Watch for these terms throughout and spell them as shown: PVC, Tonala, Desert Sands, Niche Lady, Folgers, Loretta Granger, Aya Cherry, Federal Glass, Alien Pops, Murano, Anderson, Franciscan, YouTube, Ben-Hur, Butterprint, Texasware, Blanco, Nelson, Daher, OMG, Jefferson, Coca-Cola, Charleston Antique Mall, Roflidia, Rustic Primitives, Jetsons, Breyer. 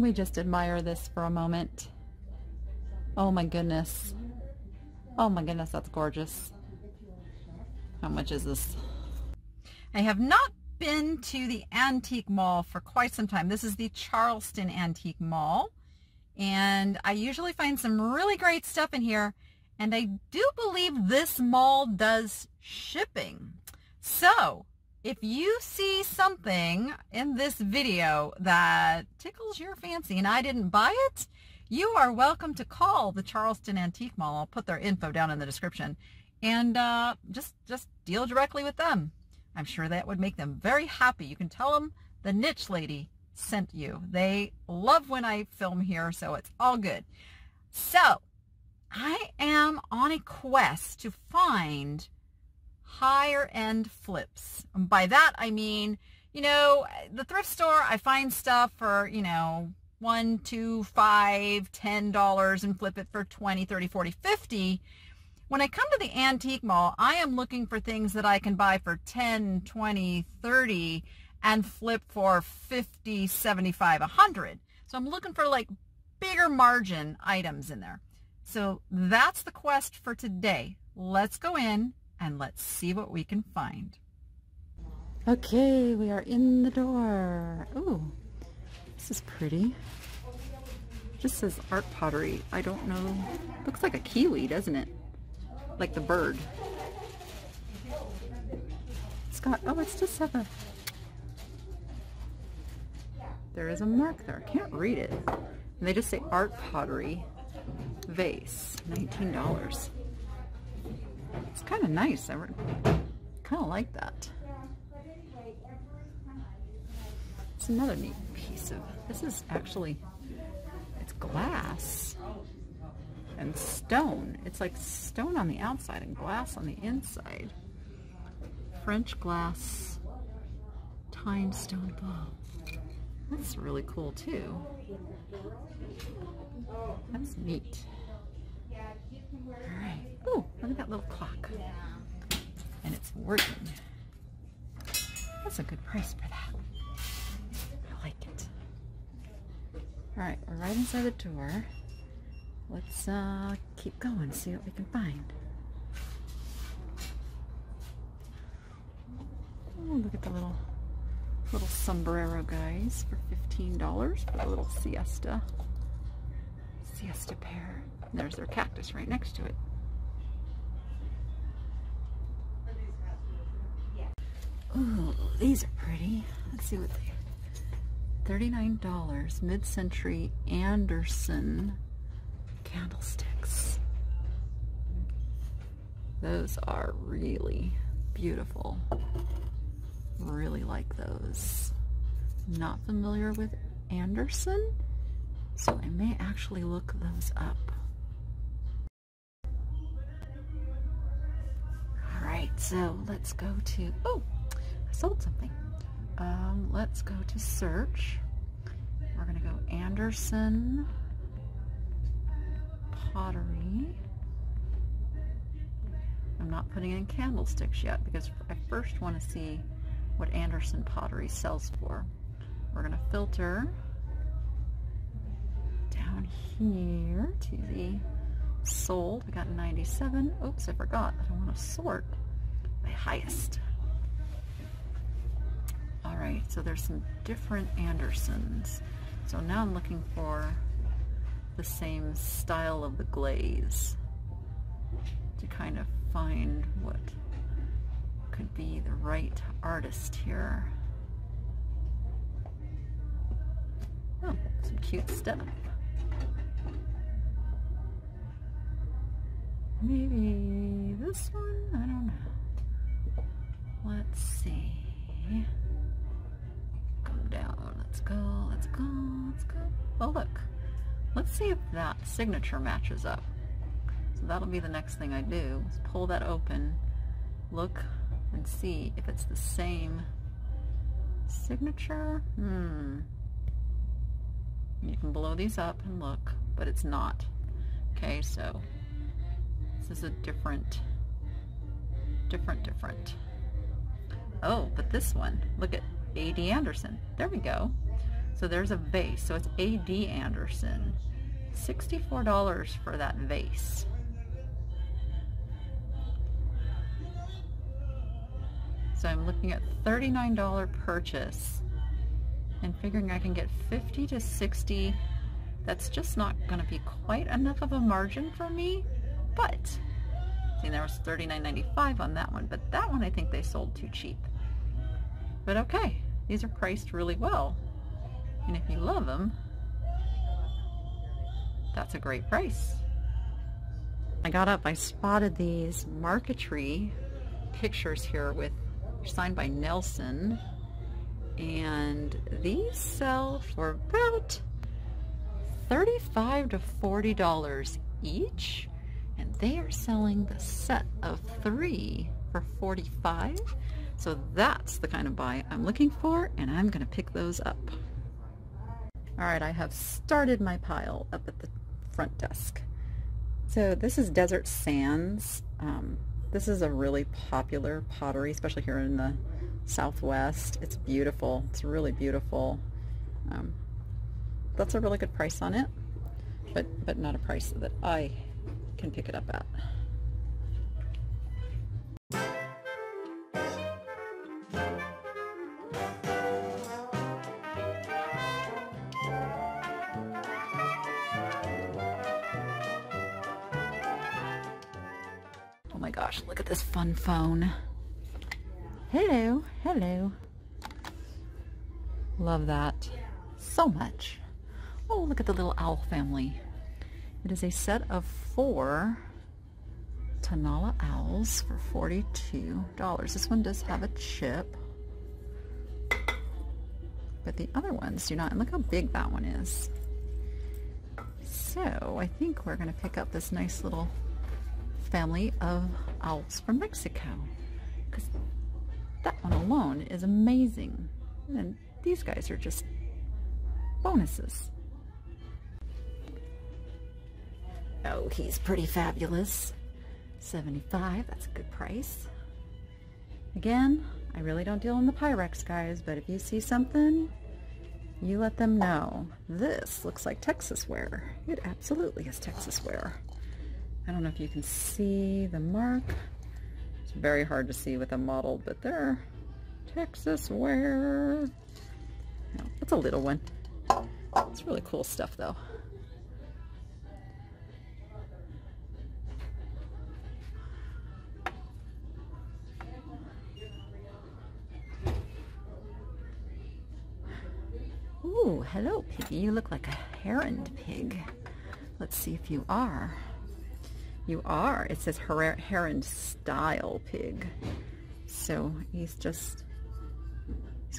We just admire this for a moment. Oh my goodness. Oh my goodness, that's gorgeous. How much is this? I have not been to the antique mall for quite some time. This is the Charleston Antique Mall. And I usually find some really great stuff in here. And I do believe this mall does shipping. So, if you see something in this video that tickles your fancy and I didn't buy it, you are welcome to call the Charleston Antique Mall. I'll put their info down in the description. And just deal directly with them. I'm sure that would make them very happy. You can tell them the Niche Lady sent you. They love when I film here, so it's all good. So, I am on a quest to find higher end flips. And by that I mean, you know, the thrift store, I find stuff for, you know, $1, $2, $5, $10 and flip it for $20, $30, $40, $50. When I come to the antique mall, I am looking for things that I can buy for $10, $20, $30 and flip for $50, $75, $100. So I'm looking for like bigger margin items in there. So that's the quest for today. Let's go in and let's see what we can find. Okay, we are in the door. Ooh, this is pretty. Just says art pottery. I don't know. Looks like a kiwi, doesn't it? Like the bird. It's got, oh, it's just have a, there is a mark there. I can't read it. And they just say art pottery vase, $19. It's kind of nice. I kind of like that. It's another neat piece of, this is actually, it's glass and stone. It's like stone on the outside and glass on the inside. French glass time stone bowl. That's really cool too. That's neat. All right. Oh, look at that little clock. And it's working. That's a good price for that. I like it. All right, we're right inside the door. Let's keep going, see what we can find. Oh, look at the little sombrero guys for $15 for a little siesta pair. And there's their cactus right next to it. Ooh, these are pretty. Let's see what they are. $39 mid-century Anderson candlesticks. Those are really beautiful. Really like those. Not familiar with Anderson, so I may actually look those up. All right, so let's go to, oh, I sold something. Let's go to search. We're gonna go Anderson pottery. I'm not putting in candlesticks yet because I first want to see what Anderson pottery sells for. We're gonna filter down here to the sold. We got 97. Oops, I forgot. I don't want to sort by highest. All right, so there's some different Andersons. So now I'm looking for the same style of the glaze to kind of find what could be the right artist here. Oh, some cute stuff. Maybe this one? I don't know. Let's see. Come down. Let's go. Let's go. Let's go. Oh, look. Let's see if that signature matches up. So that'll be the next thing I do, is pull that open, look, and see if it's the same signature. You can blow these up and look, but it's not. Okay, so this is a different. Oh, but this one, look at A.D. Anderson. There we go. So there's a vase. So it's A.D. Anderson. $64 for that vase. So I'm looking at $39 purchase and figuring I can get 50 to 60. That's just not going to be quite enough of a margin for me, but see, there was $39.95 on that one, but that one I think they sold too cheap. But okay, these are priced really well, and if you love them, that's a great price. I got up, I spotted these marquetry pictures here with signed by Nelson, and these sell for about $35 to $40 each, and they are selling the set of 3 for $45. So that's the kind of buy I'm looking for, and I'm gonna pick those up. All right, I have started my pile up at the front desk. So this is Desert Sands. This is a really popular pottery, especially here in the Southwest. It's beautiful, it's really beautiful. That's a really good price on it, but not a price that I can pick it up at. Oh my gosh, look at this fun phone. Hello, hello. Love that so much. Oh, look at the little owl family. It is a set of 4 Tonala owls for $42. This one does have a chip, but the other ones do not. And look how big that one is. So I think we're gonna pick up this nice little family of owls from Mexico, because that one alone is amazing. And these guys are just bonuses. Oh, he's pretty fabulous. $75, that's a good price. Again, I really don't deal in the Pyrex, guys, but if you see something, you let them know. This looks like Texasware. It absolutely is Texasware. I don't know if you can see the mark. It's very hard to see with a model, but they're Texasware. No, that's a little one. It's really cool stuff, though. Ooh, hello, piggy. You look like a heroned pig. Let's see if you are. You are. It says heroned style pig. So he's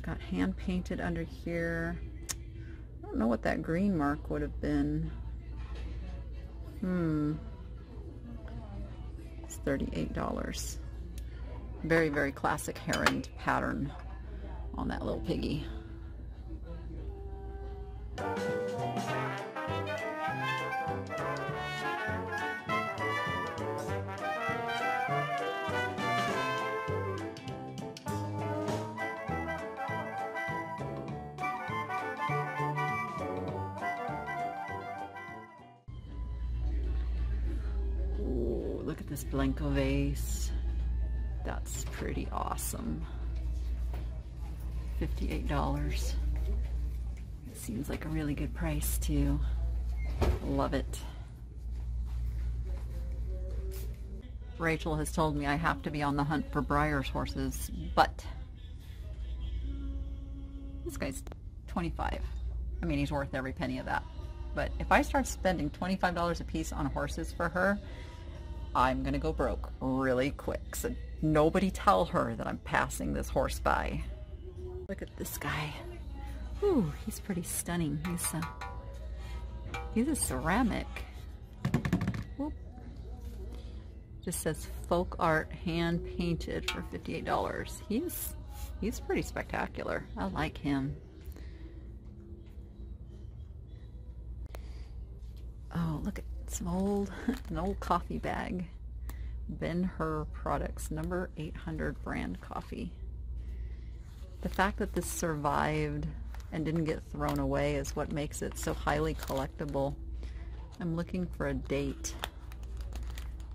got hand painted under here. I don't know what that green mark would have been. It's $38. Very, very classic heroned pattern on that little piggy. Ooh, look at this Blanco vase. That's pretty awesome. $58. Seems like a really good price too. Love it. Rachel has told me I have to be on the hunt for Breyer's horses, but this guy's $25. I mean, he's worth every penny of that. But if I start spending $25 a piece on horses for her, I'm gonna go broke really quick. So nobody tell her that I'm passing this horse by. Look at this guy. Ooh, he's pretty stunning. He's a ceramic. Whoop. Just says folk art, hand painted for $58. He's pretty spectacular. I like him. Oh, look at some an old coffee bag. Ben-Hur products, number 800 brand coffee. The fact that this survived and didn't get thrown away is what makes it so highly collectible. I'm looking for a date.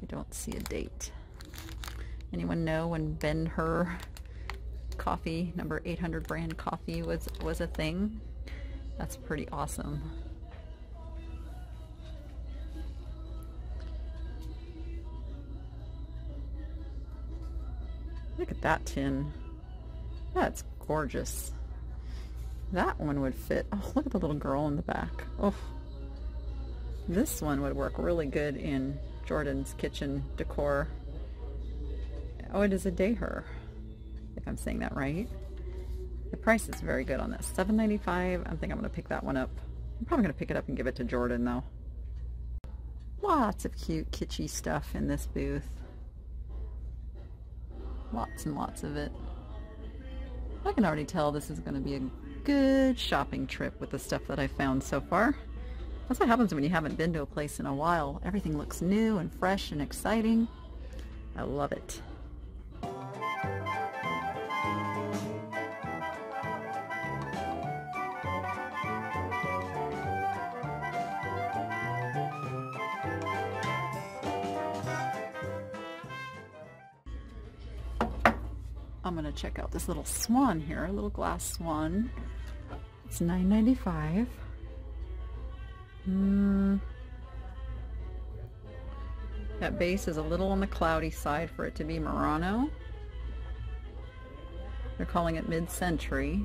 I don't see a date. Anyone know when Ben-Hur coffee, number 800 brand coffee was a thing? That's pretty awesome. Look at that tin. That's gorgeous. That one would fit. Oh, look at the little girl in the back. Oh, this one would work really good in Jordan's kitchen decor. Oh, it is a Daher, if I'm saying that right. The price is very good on this. $7.95. I think I'm going to pick that one up. I'm probably going to pick it up and give it to Jordan, though. Lots of cute, kitschy stuff in this booth. Lots and lots of it. I can already tell this is going to be a good shopping trip with the stuff that I've found so far. That's what happens when you haven't been to a place in a while. Everything looks new and fresh and exciting. I love it. I'm going to check out this little swan here, a little glass swan. It's $9.95. That base is a little on the cloudy side for it to be Murano. They're calling it mid-century.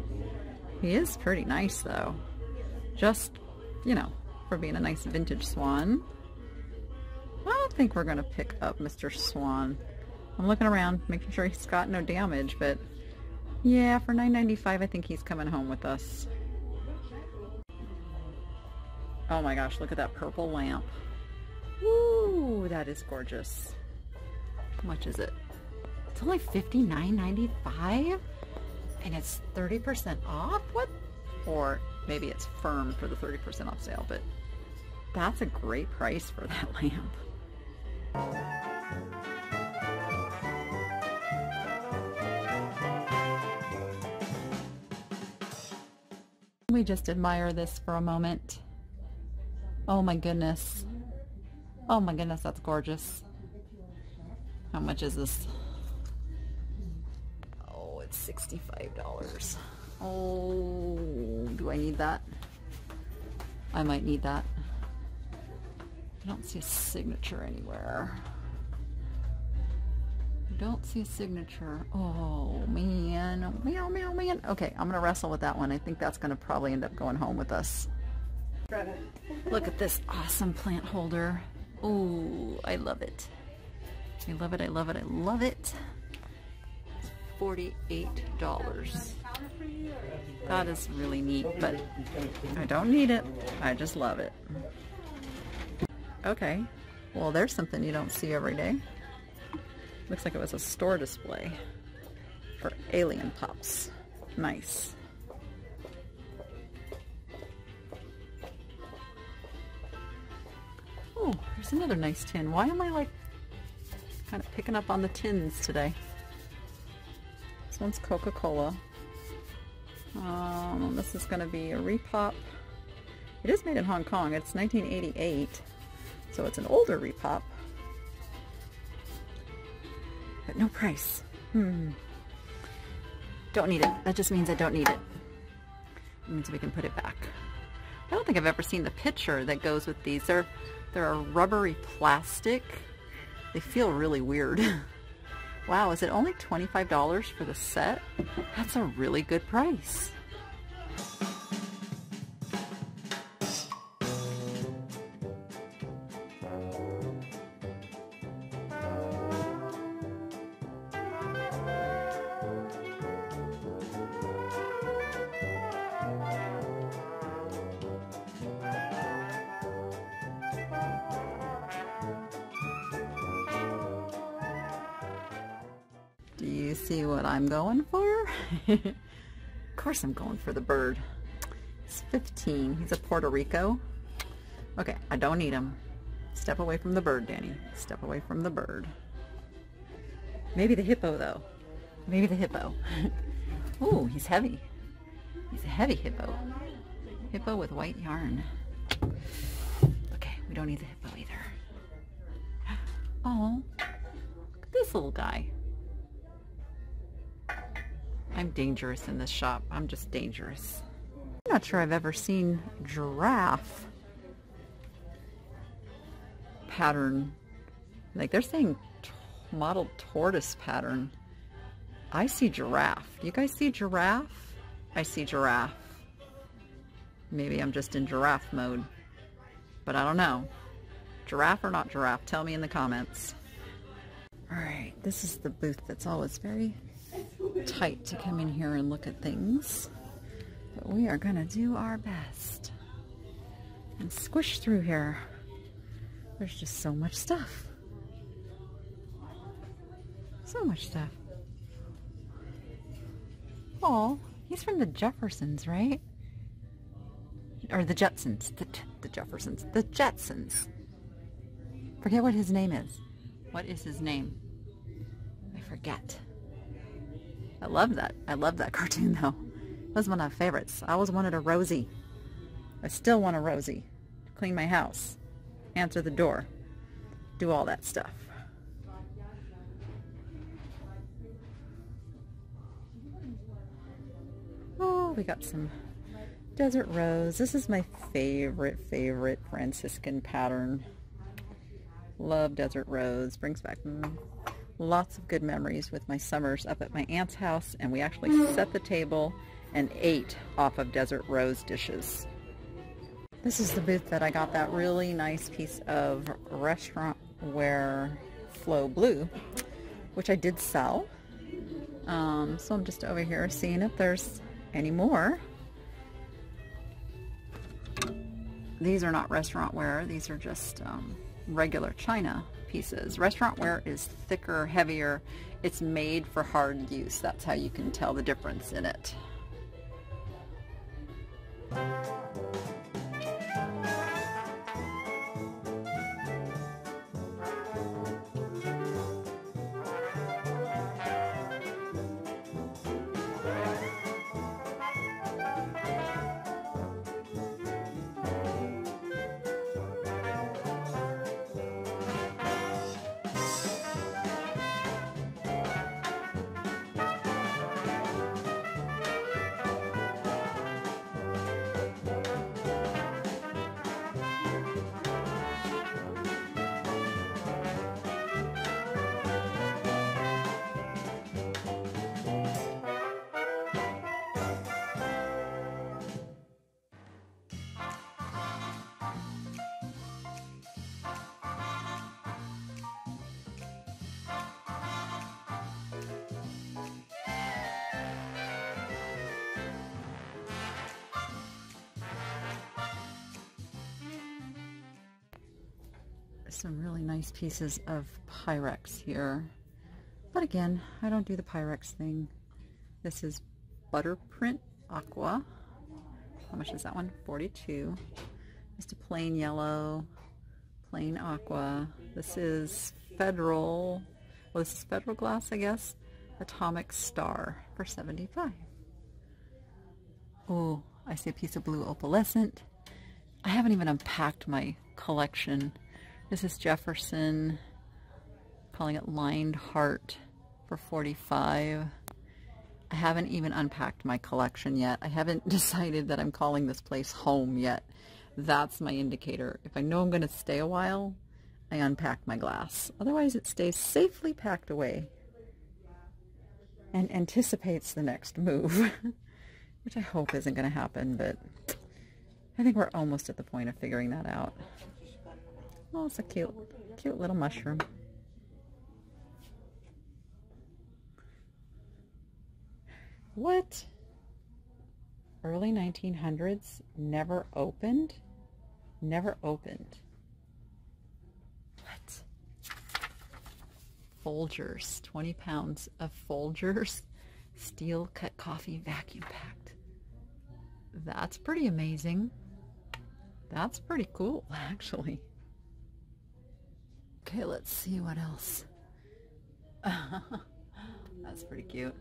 He is pretty nice though. Just, you know, for being a nice vintage swan. I don't think we're going to pick up Mr. Swan. I'm looking around, making sure he's got no damage, but yeah, for $9.95, I think he's coming home with us. Oh my gosh, look at that purple lamp. Woo, that is gorgeous. How much is it? It's only $59.95, and it's 30% off? What? Or maybe it's firm for the 30% off sale, but that's a great price for that lamp. We just admire this for a moment. Oh my goodness. Oh my goodness, that's gorgeous. How much is this? Oh, it's $65. Oh, do I need that? I might need that. I don't see a signature anywhere. I don't see a signature. Oh man, meow meow man. Okay, I'm gonna wrestle with that one. I think that's gonna probably end up going home with us. Look at this awesome plant holder. Oh, I love it. I love it, I love it, I love it. $48. That is really neat, but I don't need it. I just love it. Okay, well there's something you don't see every day. Looks like it was a store display for Alien Pops. Nice. Oh, there's another nice tin. Why am I like kind of picking up on the tins today? This one's Coca-Cola. This is going to be a repop. It is made in Hong Kong. It's 1988, so it's an older repop. But no price. Don't need it. That just means I don't need it. It means we can put it back. I don't think I've ever seen the pitcher that goes with these. They're a rubbery plastic. They feel really weird. Wow, is it only $25 for the set? That's a really good price. See what I'm going for? Of course I'm going for the bird. He's 15. He's a Puerto Rico. Okay, I don't need him. Step away from the bird, Danny. Step away from the bird. Maybe the hippo, though. Maybe the hippo. Ooh, he's heavy. He's a heavy hippo. Hippo with white yarn. Okay, we don't need the hippo either. Oh, look at this little guy. I'm dangerous in this shop. I'm just dangerous. I'm not sure I've ever seen giraffe pattern. Like they're saying model tortoise pattern. I see giraffe. Do you guys see giraffe? I see giraffe. Maybe I'm just in giraffe mode, but I don't know. Giraffe or not giraffe? Tell me in the comments. All right, this is the booth that's always very tight to come in here and look at things, but we are gonna do our best and squish through here. There's just so much stuff. So much stuff. Oh, he's from the Jeffersons, right? Or the Jetsons. The Jeffersons. The Jetsons. Forget what his name is. What is his name? I forget. I love that. I love that cartoon, though. It was one of my favorites. I always wanted a Rosie. I still want a Rosie. To clean my house. Answer the door. Do all that stuff. Oh, we got some desert rose. This is my favorite Franciscan pattern. Love desert rose. Brings back lots of good memories with my summers up at my aunt's house, and we actually set the table and ate off of desert rose dishes. This is the booth that I got that really nice piece of restaurant ware Flow Blue, which I did sell. So I'm just over here seeing if there's any more. These are not restaurant ware, these are just regular china pieces. Restaurant ware is thicker, heavier. It's made for hard use. That's how you can tell the difference in it. Some really nice pieces of Pyrex here, but again, I don't do the Pyrex thing. This is Butterprint Aqua. How much is that one? $42. Just a plain yellow, plain aqua. This is Federal. Well, this is Federal Glass, I guess. Atomic Star for $75. Oh, I see a piece of blue opalescent. I haven't even unpacked my collection. This is Jefferson, calling it Lined Heart for $45. I haven't even unpacked my collection yet. I haven't decided that I'm calling this place home yet. That's my indicator. If I know I'm going to stay a while, I unpack my glass. Otherwise, it stays safely packed away and anticipates the next move, which I hope isn't going to happen, but I think we're almost at the point of figuring that out. Oh, it's a cute little mushroom. What? Early 1900s, never opened? Never opened. What? Folgers, 20 pounds of Folgers, steel cut coffee vacuum packed. That's pretty amazing. That's pretty cool, actually. Okay, let's see what else. That's pretty cute.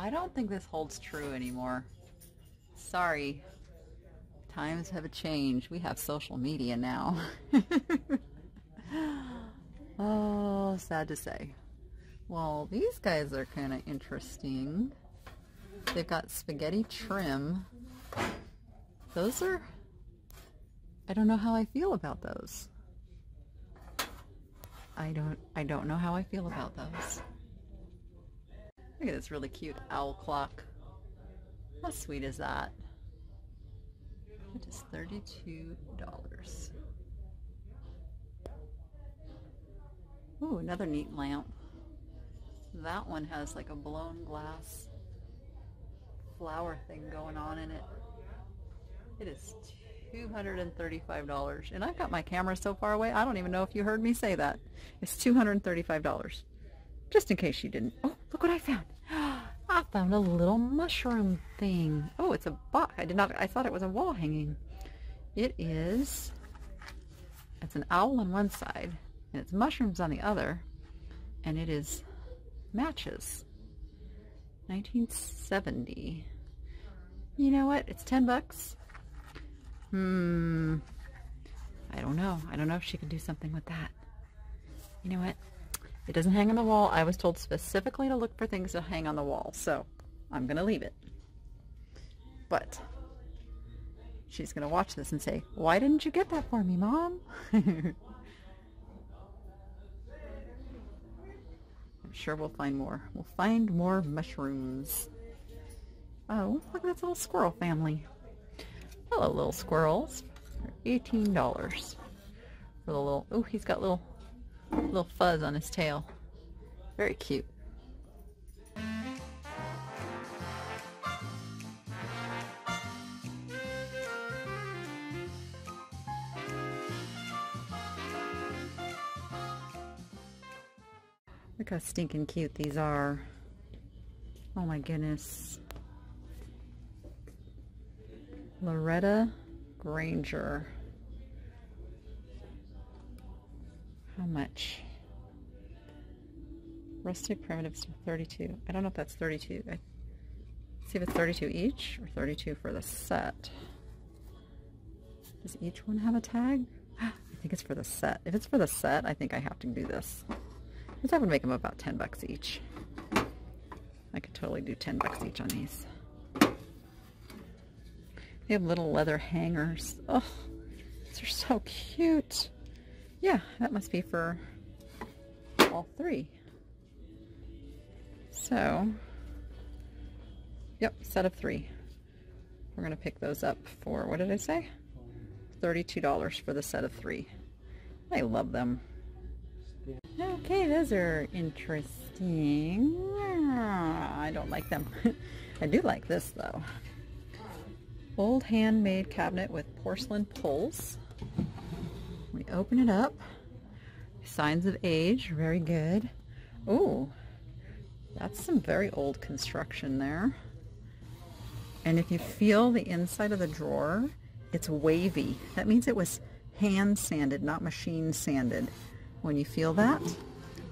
I don't think this holds true anymore. Sorry. Times have changed. We have social media now. Oh, sad to say. Well, these guys are kind of interesting. They've got spaghetti trim. Those are... I don't know how I feel about those. I don't know how I feel about those. Look at this really cute owl clock. How sweet is that? It is $32. Ooh, another neat lamp. That one has like a blown glass flower thing going on in it. It is $235. And I've got my camera so far away, I don't even know if you heard me say that. It's $235. Just in case you didn't. Oh, look what I found. I found a little mushroom thing. Oh, it's a box. I thought it was a wall hanging. It is. It's an owl on one side, and it's mushrooms on the other, and it is matches. 1970. You know what? It's $10. I don't know. I don't know if she can do something with that. You know what? It doesn't hang on the wall. I was told specifically to look for things that hang on the wall, so I'm going to leave it. But she's going to watch this and say, "Why didn't you get that for me, Mom?" I'm sure we'll find more. We'll find more mushrooms. Oh, look at this little squirrel family. Hello, little squirrels. They're $18 for the little. Oh, he's got little fuzz on his tail. Very cute. Look how stinking cute these are. Oh my goodness. Loretta Granger. How much? Rustic Primitives for 32. I don't know if that's 32. See if it's 32 each or 32 for the set. Does each one have a tag? I think it's for the set. If it's for the set, I think I have to do this. Because I would make them about $10 each. I could totally do $10 each on these. They have little leather hangers. Oh, these are so cute. Yeah, that must be for all three. So, yep, set of three. We're going to pick those up for, what did I say? $32 for the set of three. I love them. Okay, those are interesting. I don't like them. I do like this, though. Old handmade cabinet with porcelain pulls. We open it up. Signs of age, very good. Ooh, that's some very old construction there. And if you feel the inside of the drawer, it's wavy. That means it was hand sanded, not machine sanded. When you feel that,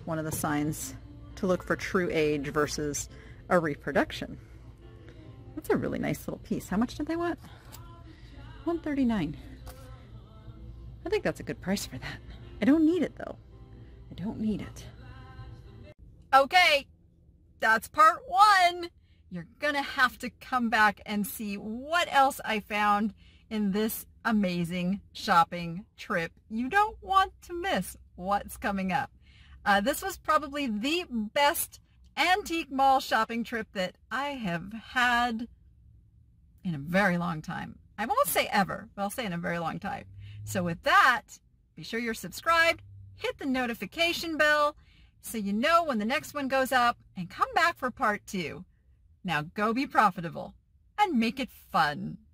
one of the signs to look for true age versus a reproduction. That's a really nice little piece. How much did they want? $139. I think that's a good price for that. I don't need it though. I don't need it. Okay, that's part one. You're gonna have to come back and see what else I found in this amazing shopping trip. You don't want to miss what's coming up. This was probably the best antique mall shopping trip that I have had in a very long time. I won't say ever, but I'll say in a very long time. So with that, be sure you're subscribed, hit the notification bell so you know when the next one goes up, and come back for part two. Now go be profitable and make it fun.